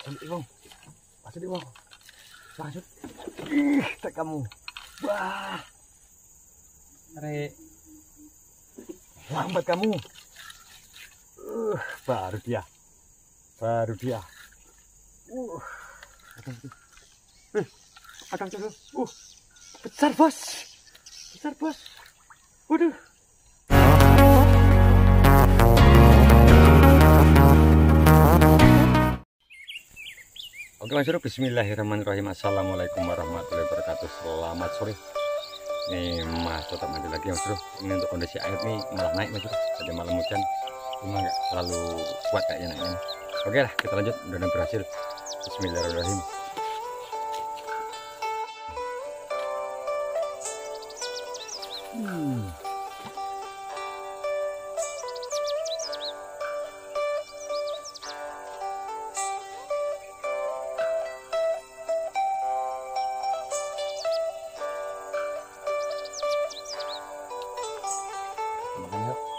Pasut Bang. Pasut. Ih, tak kamu. Wah. Tarik. Lambat kamu. Baru dia. Baru dia. Akan coba. Besar, Bos. Besar, Bos. Waduh. Oke, langsung bismillahirrahmanirrahim. Assalamualaikum warahmatullahi wabarakatuh. Selamat sore. Nih, Mas, tetap mandi lagi, Mas Bro. Ini untuk kondisi air nih malah naik, Mas Bro. Tadi malam hujan, cuma nggak terlalu kuat kayaknya naiknya. Oke lah, kita lanjut. Mudah-mudahan berhasil. Bismillahirrahmanirrahim.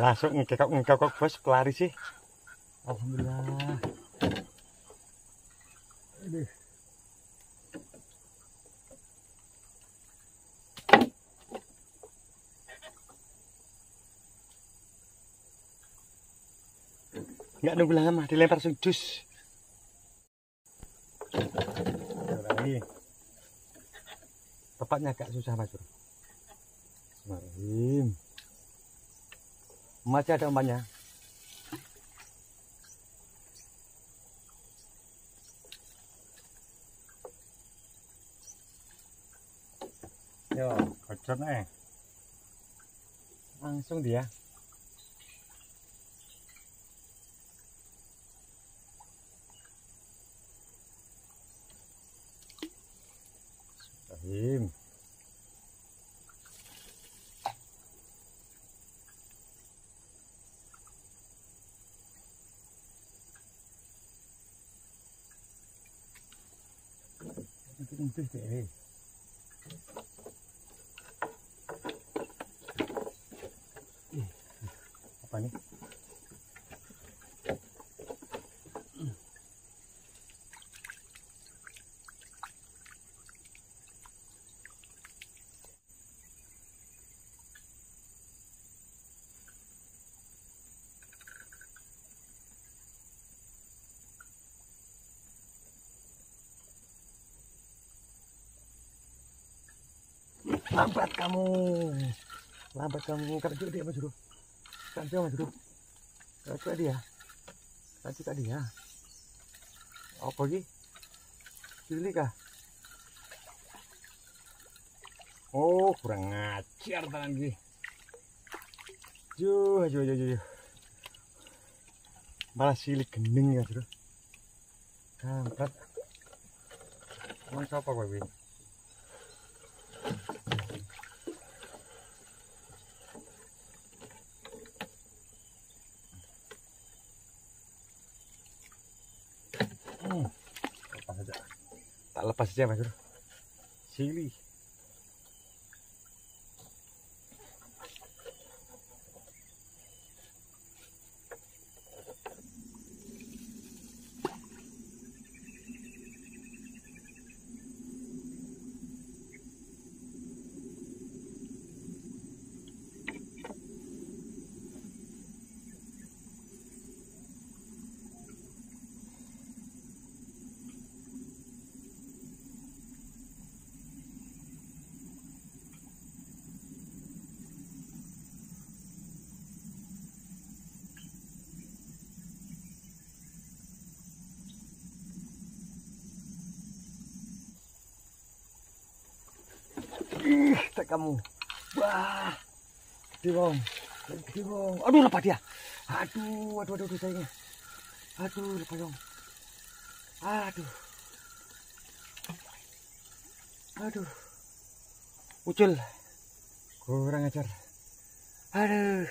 Langsung ngekok Bos, pelari sih. Alhamdulillah. Aduh. Nggak nunggu lama, dilempar sujus. Tepatnya agak susah, Mas Bro. Masih ada umpannya. Yo, kocok nih. Langsung dia. Apa nih? Lambat kamu kerja dia, Mas Bro. Kerja dia. Apa lagi? Cili kah? Oh, kurang ngajar tangan gini. Juh. Malah silik gending ya, Bro. Kampret. Mau siapa kau ini? Lepas aja, Mas Bro. Sili. Cetek kamu. Wah, gede bong. Aduh, lepas dia. Aduh sayangnya. Aduh, lepas dong. Aduh. Ucul. Kurang ajar. Aduh.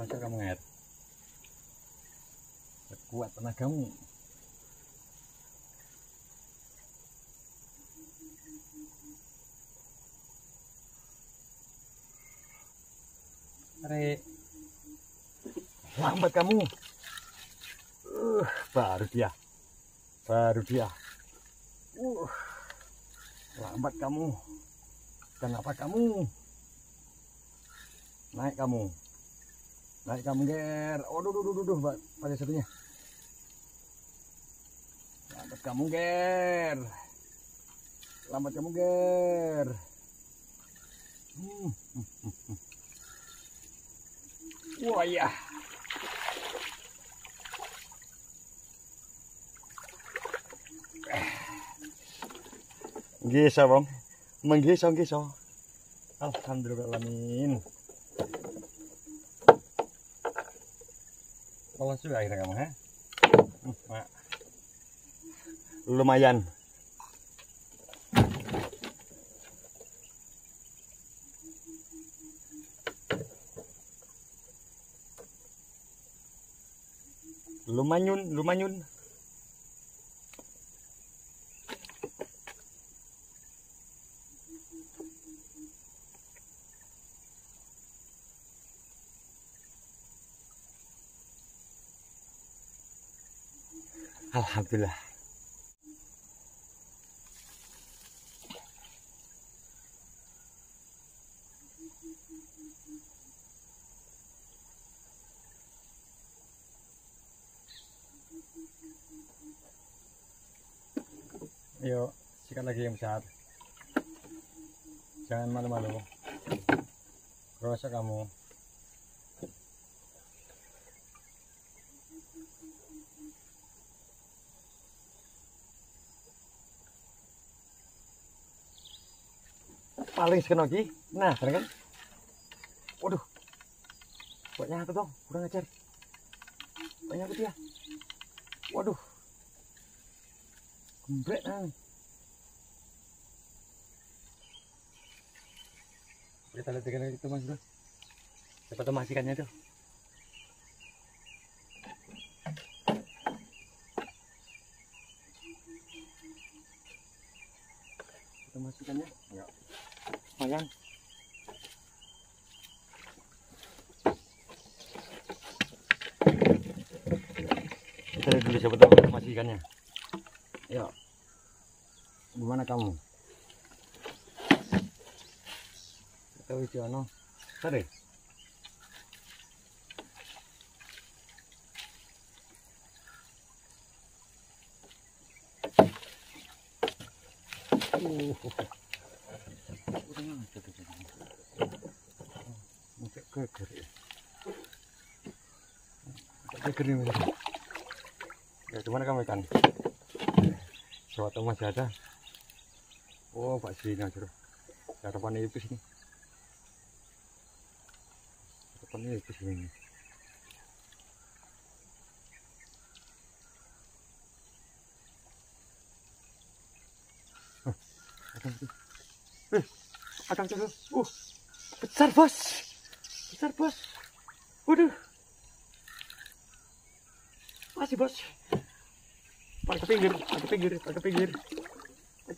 Masa kamu ngait? Kuat tenagamu. Tarik. Lambat kamu. Baru dia. Lambat kamu. Kenapa kamu? Naik kamu, Ger. Aduh, pada satunya. Lambat kamu, Ger. Wah, ya. Gisa, Bang. Menggisa. Alhamdulillahirrahmanirrahim. Lolos juga akhirnya kamu, ha? Lumayan. Lumanyun. Alhamdulillah. Ayo, sikat lagi yang besar. Jangan malu-malu. Rosak kamu. Paling sekena lagi. Nah, kan? Waduh. Buatnya aku dong, kurang ajar. Tanya aku dia. Waduh. Gembret ah. Kita lihat dengan itu Mas. Cepat memastikannya tuh. Kita masukkannya. Ya. Mayan. Kita lihat dulu siapa tahu masih ikannya. Ya. Gimana kamu? Tahu Jono. Tarik. Ya, gimana kamu ikan? Suatu masih ada. Oh, Pak Sina suruh. Catapan nipis nih. Akang terus. Besar bos. Waduh. Masih bos. Pakai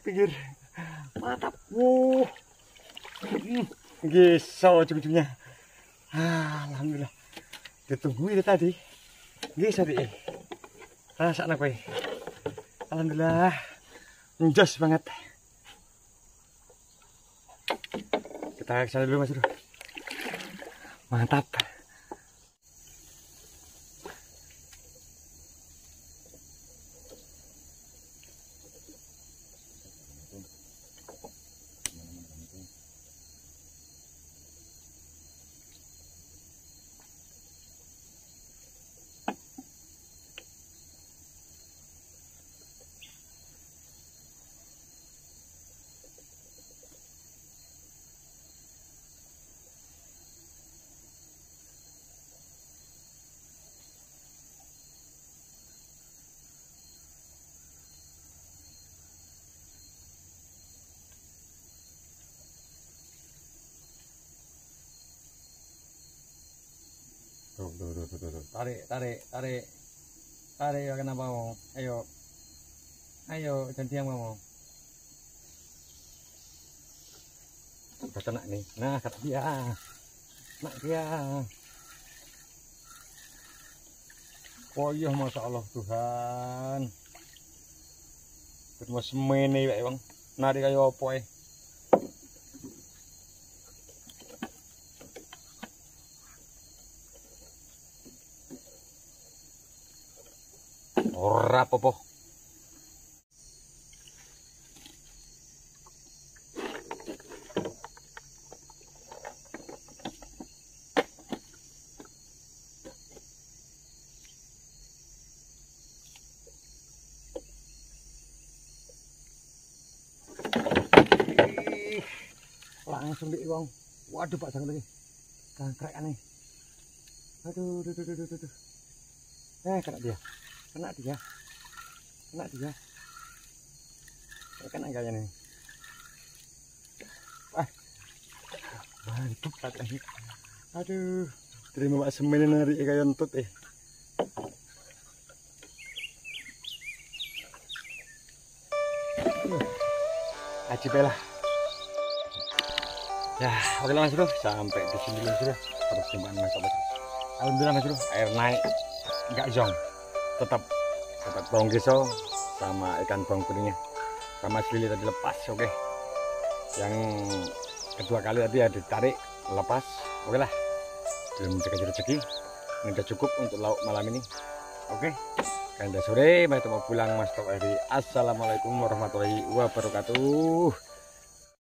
pinggir. Mantap. Wow. Gisau ujung-ujungnya. Alhamdulillah. Ditungguin dari tadi. Gisau deh. Rasa anak gue. Alhamdulillah. Jos banget. Kita kesana dulu Mas Bro. Mantap. Tuh. Tarik. Tarik ya, kenapa kamu? Ayo, gantian kamu. Udah kena nih. Nah, kena dia. Oh iya, Masya Allah Tuhan. Terus semene bae, Bang. Nari kayu opo e. Ora apa-apa. Langsung deh bang, waduh pak sangat lagi, kangkrek aneh, aduh, kena dia, kena enggaknya nih, mantap lagi, aduh, terima pak semen nari kayak yontut ajib lah. Ya, oke lah Mas Bro, sampai di sini dulu sudah persembahan Mas Bro. Alhamdulillah Mas Bro, air naik, enggak jong, tetap bawang geso sama ikan bawang kuningnya, sama sili tadi lepas, oke. Yang kedua kali tadi ya ditarik, lepas, oke lah. Belum rezeki, ini udah cukup untuk lauk malam ini, oke. Karena sore, Mas Bro mau pulang Mas Bro. Assalamualaikum warahmatullahi wabarakatuh.